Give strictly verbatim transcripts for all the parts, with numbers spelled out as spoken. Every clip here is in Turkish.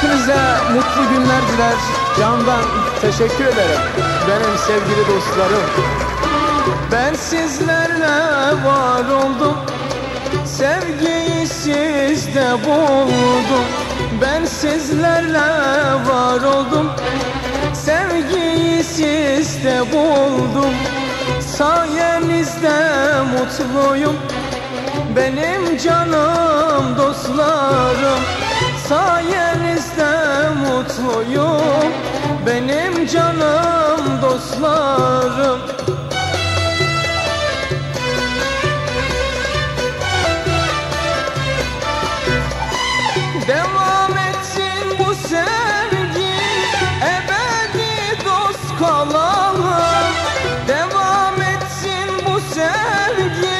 Hepinize mutlu günler diler. Candan teşekkür ederim benim sevgili dostlarım. Ben sizlerle var oldum, sevgiyi sizde buldum. Ben sizlerle var oldum, sevgiyi sizde buldum. Sayenizde mutluyum, benim canım dostlarım. Sayenizde mutluyum, benim canım dostlarım. Devam etsin bu sevgi, ebedi dost kalalım. Devam etsin bu sevgi,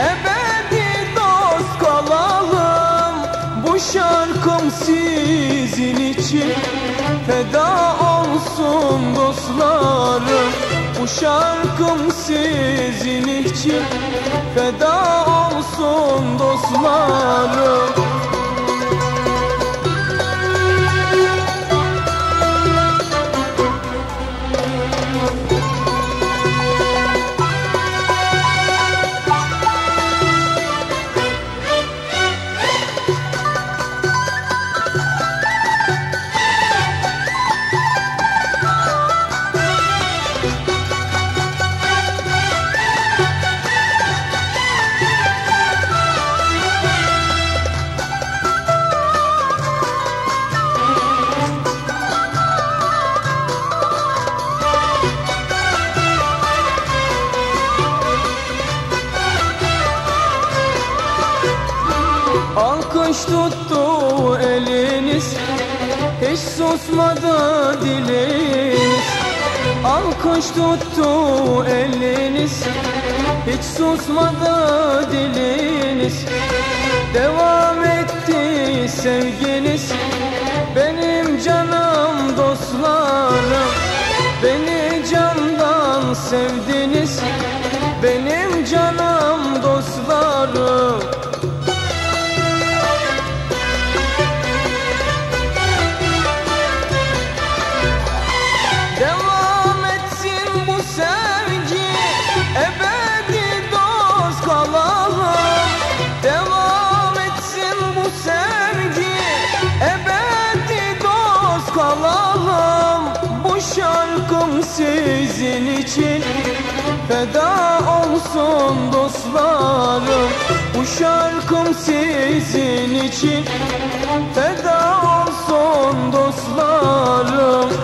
ebedi dost kalalım. Bu şarkım sizin için feda olsun dostlarım. Bu şarkım sizin için feda olsun dostlarım. Alkış tuttu eliniz, hiç susmadı diliniz. Alkış tuttu eliniz, hiç susmadı diliniz. Devam etti sevginiz, benim canım dostlarım. Beni candan sevdiniz, benim canım dostlarım. Şarkım sizin için feda olsun dostlarım. Bu şarkım sizin için feda olsun dostlarım.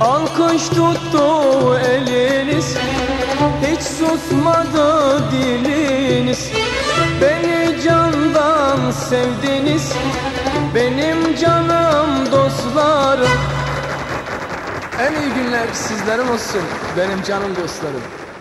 Alkış tuttu eliniz, hiç susmadı diliniz. Beni candan sevdiniz, benim canım dostlarım. En iyi günler sizlerim olsun benim canım dostlarım.